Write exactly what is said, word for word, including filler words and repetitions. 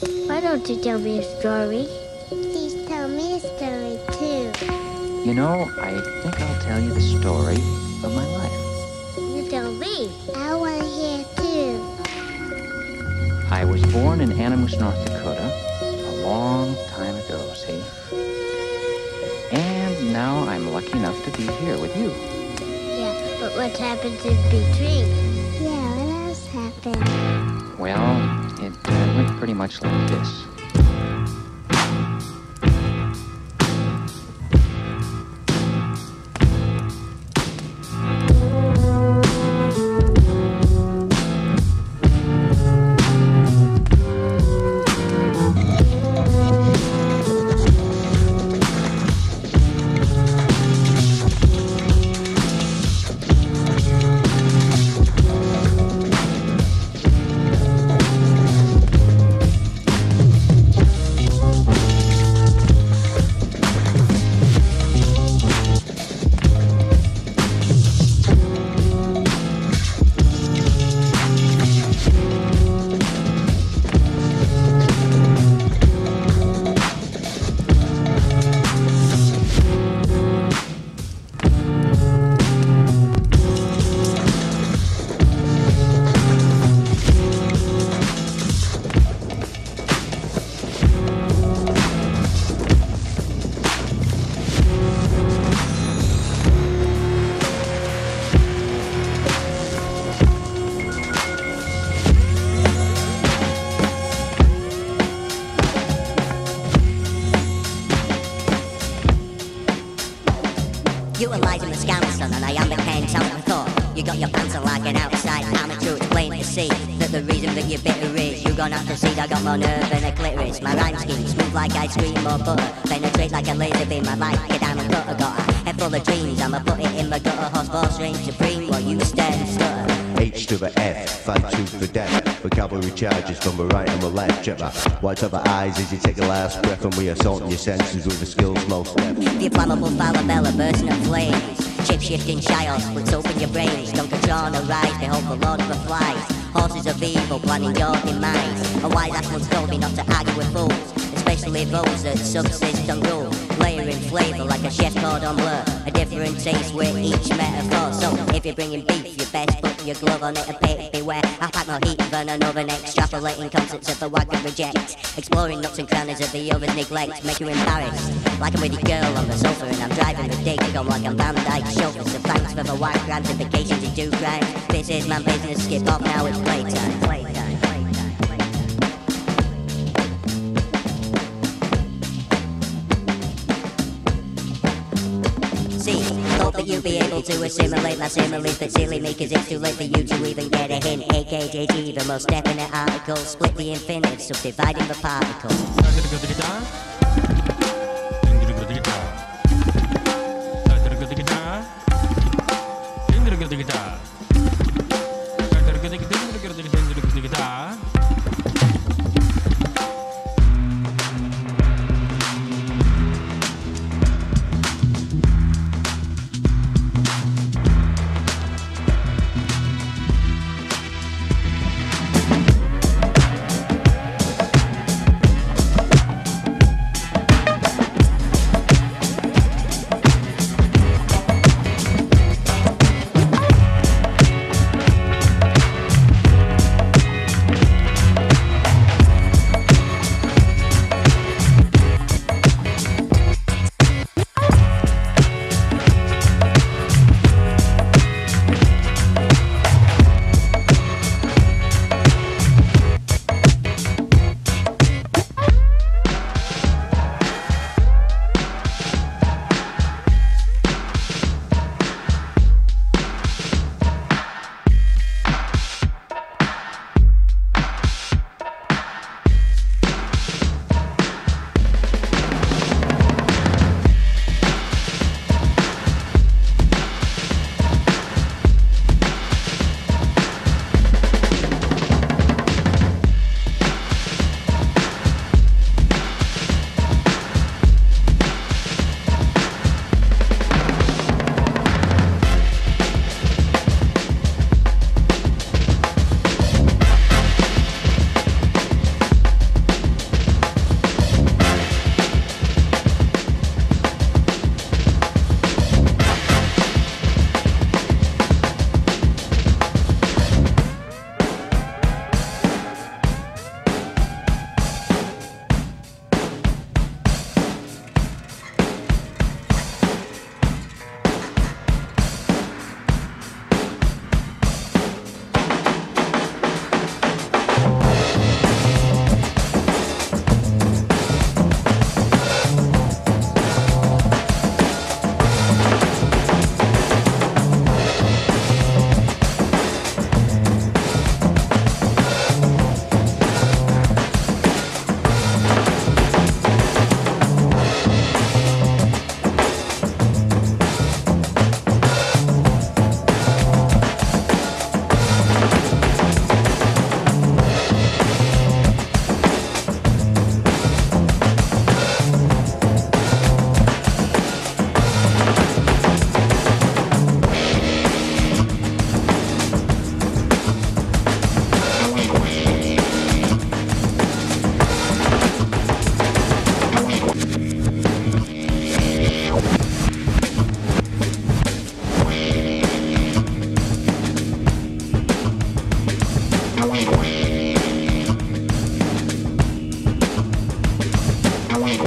Why don't you tell me a story? Please tell me a story too. You know, I think I'll tell you the story of my life. You tell me. I want to hear too. I was born in Animus, North Dakota, a long time ago, see? And now I'm lucky enough to be here with you. Yeah, but what happens in between? Yeah, what else happened? Well, it uh, went pretty much like this. You are lied to my son, and I am the kind of thought. You got your pants on like an outside amateur, it's plain to see that the reason that you're bitter is you're gonna have to see. I got more nerve than a clitoris. My rhyme scheme smooth like ice cream or butter, penetrate like a laser beam. My life a diamond cutter, got a head full of dreams. I'ma put it in my gutter, horse ball string supreme while you stand stutter. H to the F, five two for death. Vocabulary charges from the right and the left. Check my whites of the eyes as you take a last breath, and we assault your senses with the skills most depth. The flammable falabella bursting at flames, shape-shifting shyos, splits open your brains. Don't control no rise, they hold the lord of the flies. Horses of evil, planning your demise. A wise ass once told me not to argue with fools, especially those that subsist on rule. Layering flavour like a chef cordon bleu, a different taste with each metaphor. So if you're bringing beef, you best put your glove on it and pick. Beware, I pack more heat than an oven. Extrapolating concepts of the wag and reject, exploring nooks and crannies of the other's neglect. Make you embarrassed, like I'm with your girl on the sofa and I'm driving with dick. I'm like a Van Dyke chauffeur, so thanks for the wag ramifications you do crime. This is my business, skip off now, it's playtime. Playtime. Hope that you'll be able to assimilate my similes, but silly me, cause it's too late for you to even get a hint. A K J G, the most definite article, split the infinitive, subdividing the particles.